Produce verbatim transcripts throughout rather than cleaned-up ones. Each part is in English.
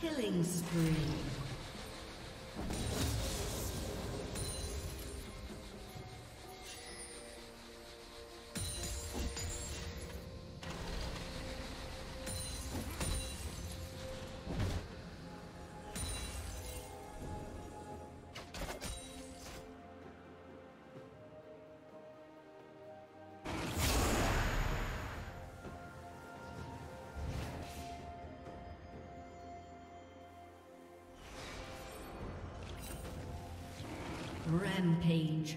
Killing spree. Rampage.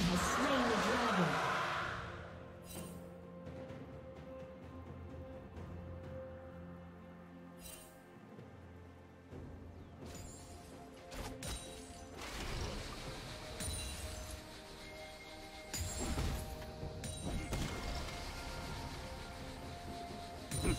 has slain the dragon.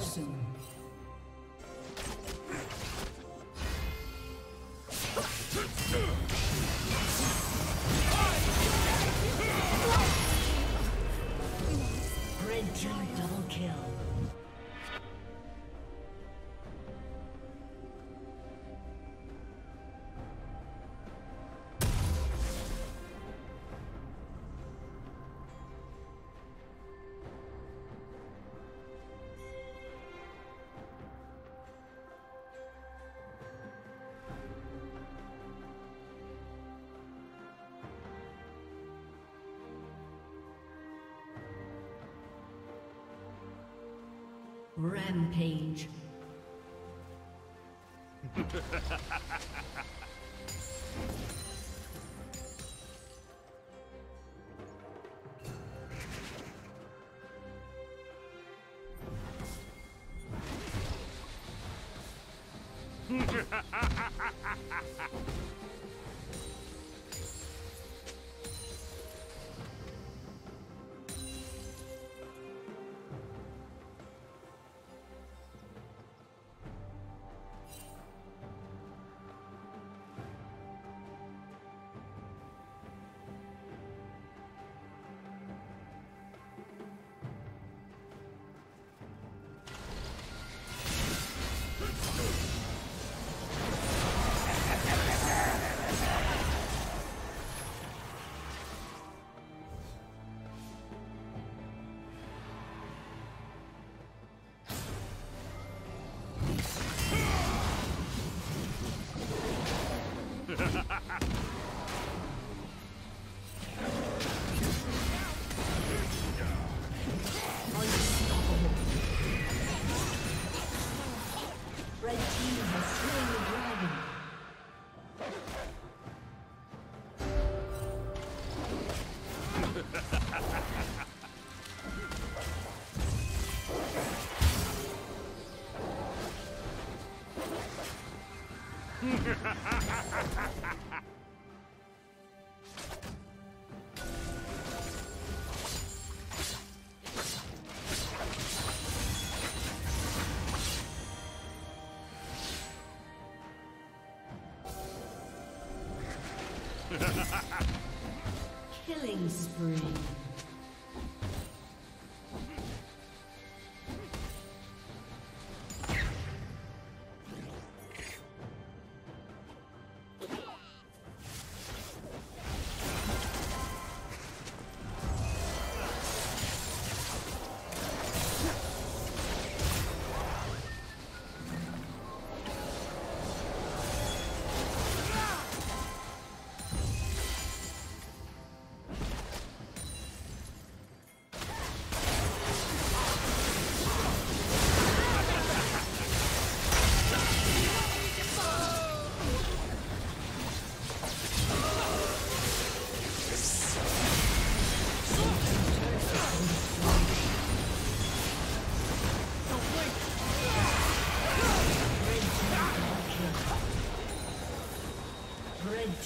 Soon. Red team double kill. Rampage. Killing spree.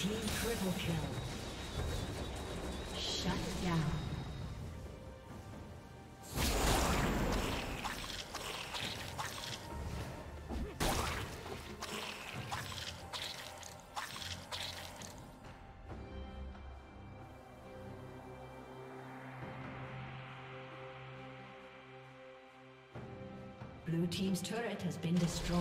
Team triple kill. Shut down. Blue team's turret has been destroyed.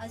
A